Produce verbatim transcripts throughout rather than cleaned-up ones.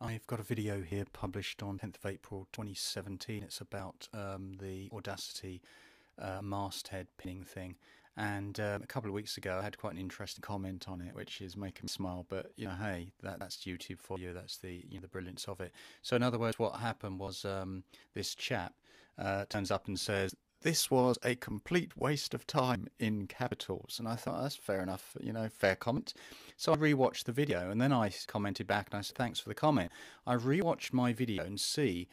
I've got a video here published on tenth of April twenty seventeen. It's about um, the Audacity uh, masthead pinning thing. And um, a couple of weeks ago I had quite an interesting comment on it, which is making me smile, but you know, hey, that, that's YouTube for you. That's the, you know, the brilliance of it. So in other words, what happened was um, this chap uh, turns up and says, "This was a complete waste of time," in capitals. And I thought, oh, that's fair enough, you know, fair comment. So I rewatched the video, and then I commented back and I said, "Thanks for the comment. I rewatched my video and see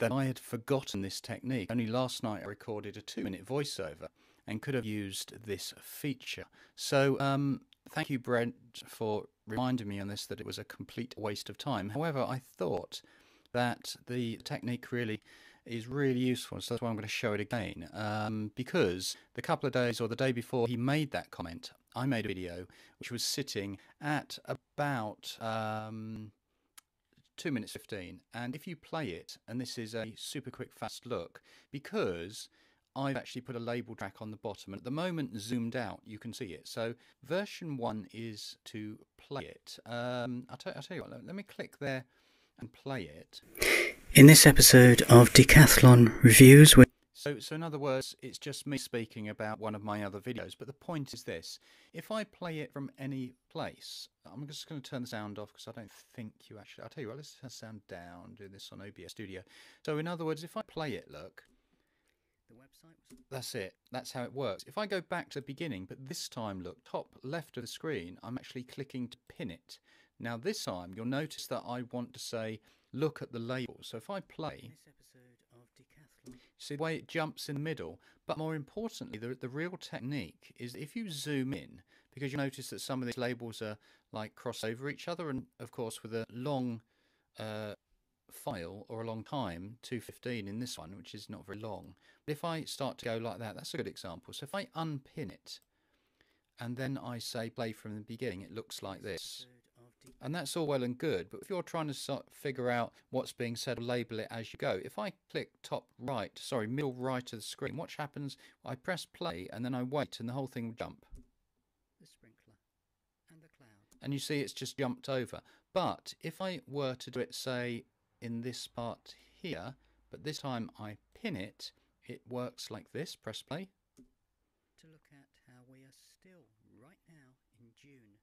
that I had forgotten this technique. Only last night I recorded a two-minute voiceover and could have used this feature. So um, thank you, Brent, for reminding me on this, that it was a complete waste of time. However, I thought that the technique really is really useful, so that's why I'm going to show it again, um, because the couple of days, or the day before he made that comment, I made a video which was sitting at about um, two minutes fifteen, and if you play it, and this is a super quick fast look, because I've actually put a label track on the bottom, and at the moment zoomed out you can see it. So version one is to play it. um, I'll, I'll tell you what, let me click there and play it. In this episode of Decathlon Reviews, we so, so in other words, it's just me speaking about one of my other videos, but the point is this. If I play it from any place, I'm just going to turn the sound off because I don't think you actually, I'll tell you what, let's turn the sound down, do this on O B S Studio. So in other words, if I play it, look, the website was... that's it, that's how it works. If I go back to the beginning, but this time, look, top left of the screen, I'm actually clicking to pin it. Now this time, you'll notice that I want to say, look at the label. So if I play, this episode of Decathlon, you see the way it jumps in the middle. But more importantly, the, the real technique is if you zoom in, because you'll notice that some of these labels are like cross over each other. And of course, with a long uh, file or a long time, two fifteen in this one, which is not very long. But if I start to go like that, that's a good example. So if I unpin it and then I say play from the beginning, it looks like this. And that's all well and good, but if you're trying to sort of figure out what's being said, label it as you go. If I click top right, sorry, middle right of the screen, watch happens. I press play and then I wait, and the whole thing will jump. The sprinkler and the cloud. And you see it's just jumped over. But if I were to do it, say, in this part here, but this time I pin it, it works like this. Press play. To look at how we are still right now in June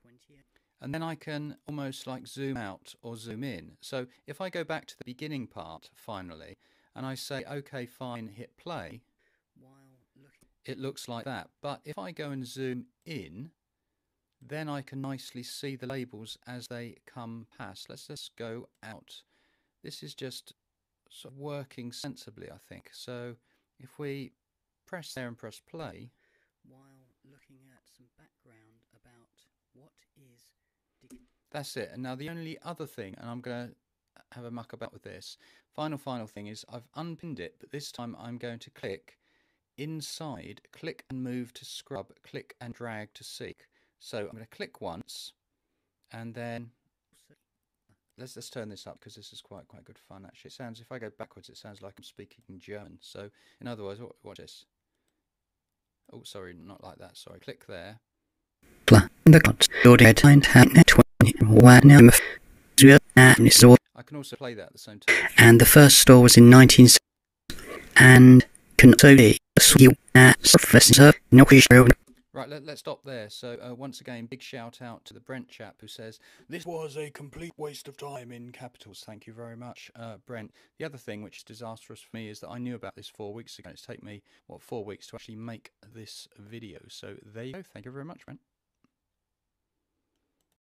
twenty eighteen. And then I can almost like zoom out or zoom in. So if I go back to the beginning part, finally, and I say, OK, fine, hit play, while looking, it looks like that. But if I go and zoom in, then I can nicely see the labels as they come past. Let's just go out. This is just sort of working sensibly, I think. So if we press there and press play, while looking at some background about what is... That's it. And now the only other thing, and I'm going to have a muck about with this, final, final thing is I've unpinned it, but this time I'm going to click inside, click and move to scrub, click and drag to seek. So I'm going to click once, and then let's, let's turn this up because this is quite, quite good fun, actually. It sounds, if I go backwards, it sounds like I'm speaking in German. So in other words, watch this. Oh, sorry, not like that. Sorry, click there. I can also play that at the same time. And the first store was in nineteen and can also be right. Let, let's stop there. So uh, once again, big shout out to the Brent chap who says this was a complete waste of time in capitals. Thank you very much, uh, Brent. The other thing which is disastrous for me is that I knew about this four weeks ago. It's taken me what four weeks to actually make this video. So there you go. Thank you very much, Brent.